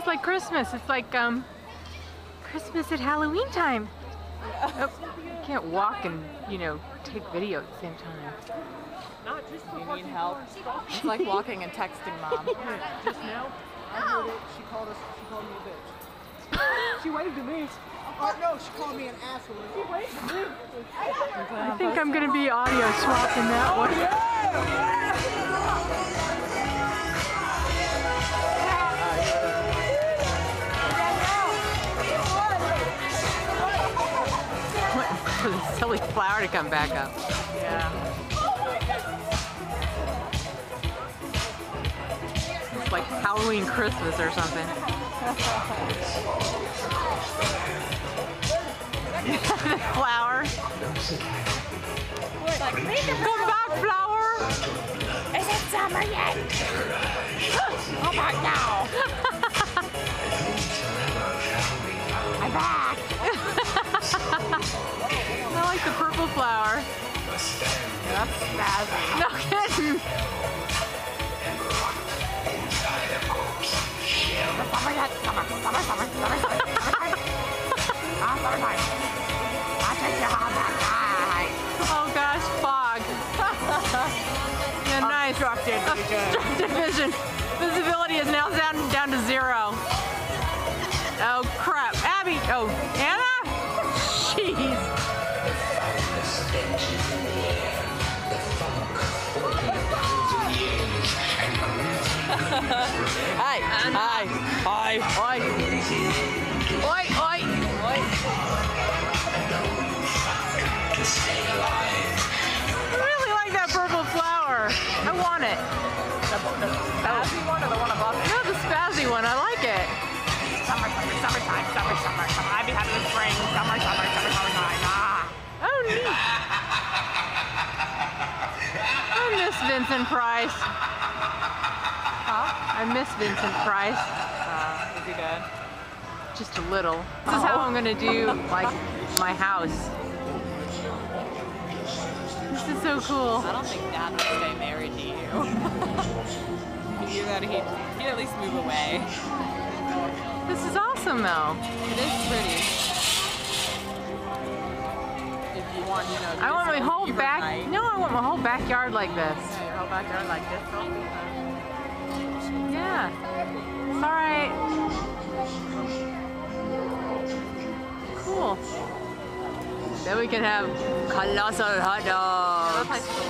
almost like Christmas. It's like Christmas at Halloween time. Oh, I can't walk and, you know, take video at the same time. You need help? It's like walking and texting mom. Just now, I heard it. She called me a bitch. She waved to me. Oh no, she called me an asshole. She waved to me. I think I'm going to be audio swapping that one. Yeah. For the silly flower to come back up. Yeah. Oh, it's like Halloween Christmas or something. The flower. Come back, flower! Is it summer yet? Come back now! I'm back! I like the purple flower. That's spazzy. No kidding. Oh gosh, fog. Yeah, nice. Obstructed vision. Visibility is now down to zero. Oh crap, Abby. Oh, Anna. Jeez. Hi, hi, hi, hi. Oi, oi, oi. I really like that purple flower. I want it. The spazzy one or the one above it? No, the spazzy one. I like it. Summer, summer, summertime, summer, summer, summer. I'd be happy with spring. Summer, summer, summer, summertime. Ah. Oh, neat. I miss Vincent Price. I miss Vincent Price. Is he good? Just a little. This is how I'm gonna do like my house. This is so cool. I don't think Dad would stay married to you. He knew that he'd at least move away. This is awesome though. It is pretty. If you want, you know. I want my whole back. Night. No, I want my whole backyard like this. Yeah, your whole backyard like this. Yeah, it's all right. Cool. Then we can have colossal hot dogs.